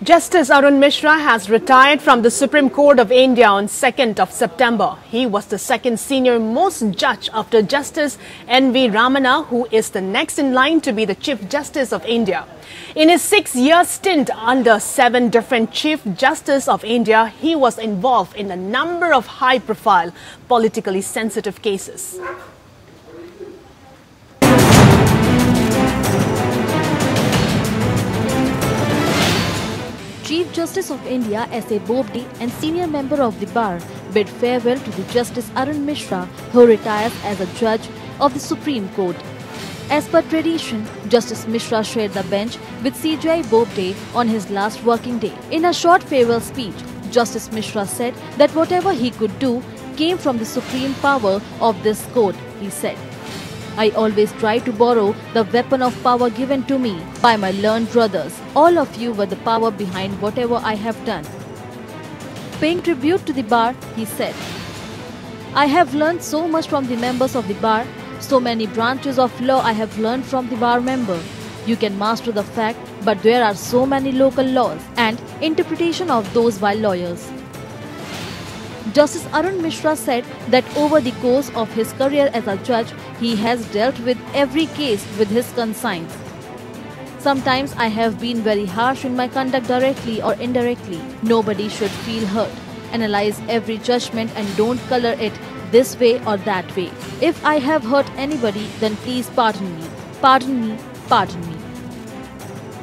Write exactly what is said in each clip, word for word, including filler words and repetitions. Justice Arun Mishra has retired from the Supreme Court of India on second of September. He was the second senior most judge after Justice N V Ramana, who is the next in line to be the Chief Justice of India. In his six-year stint under seven different Chief Justices of India, he was involved in a number of high-profile, politically sensitive cases. Chief Justice of India S A Bobde and senior member of the bar bid farewell to the Justice Arun Mishra, who retires as a judge of the Supreme Court. As per tradition, Justice Mishra shared the bench with C J Bobde on his last working day. In a short farewell speech, Justice Mishra said that whatever he could do came from the supreme power of this court. He said, "I always try to borrow the weapon of power given to me by my learned brothers. All of you were the power behind whatever I have done." Paying tribute to the bar, he said, "I have learned so much from the members of the bar. So many branches of law I have learned from the bar member. You can master the fact, but there are so many local laws and interpretation of those by lawyers." Justice Arun Mishra said that over the course of his career as a judge, he has dealt with every case with his conscience. "Sometimes I have been very harsh in my conduct directly or indirectly. Nobody should feel hurt. Analyze every judgment and don't color it this way or that way. If I have hurt anybody, then please pardon me, pardon me, pardon me."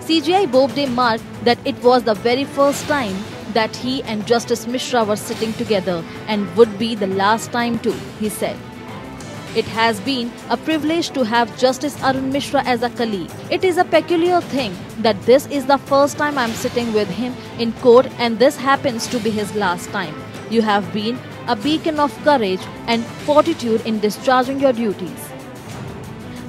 C J Bobde marked that it was the very first time that he and Justice Mishra were sitting together, and would be the last time too, he said. "It has been a privilege to have Justice Arun Mishra as a colleague. It is a peculiar thing that this is the first time I am sitting with him in court, and this happens to be his last time. You have been a beacon of courage and fortitude in discharging your duties."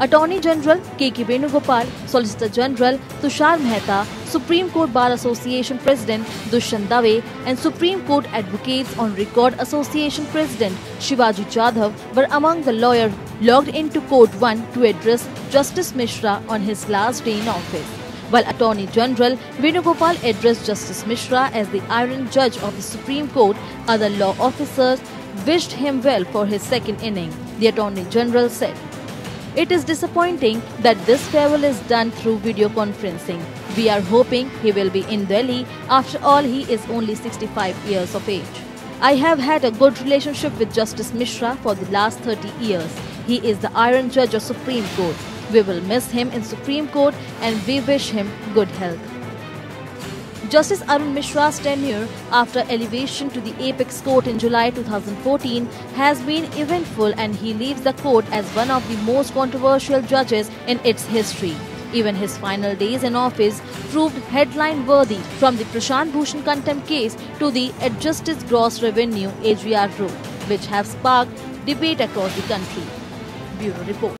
Attorney General K K Venugopal, Solicitor General Tushar Mehta, Supreme Court Bar Association President Dushyant Dave and Supreme Court Advocates on Record Association President Shivaji Jadhav were among the lawyers logged into Court one to address Justice Mishra on his last day in office, while Attorney General Venugopal addressed Justice Mishra as the Iron Judge of the Supreme Court. Other law officers wished him well for his second inning. The Attorney General said, "It is disappointing that this farewell is done through video conferencing. We are hoping he will be in Delhi. After all, he is only sixty-five years of age. I have had a good relationship with Justice Mishra for the last thirty years. He is the Iron Judge of Supreme Court. We will miss him in Supreme Court and we wish him good health." Justice Arun Mishra's tenure after elevation to the Apex Court in July two thousand fourteen has been eventful, and he leaves the court as one of the most controversial judges in its history. Even his final days in office proved headline-worthy, from the Prashant Bhushan contempt case to the Adjusted Gross Revenue A G R rule, which have sparked debate across the country. Bureau Report.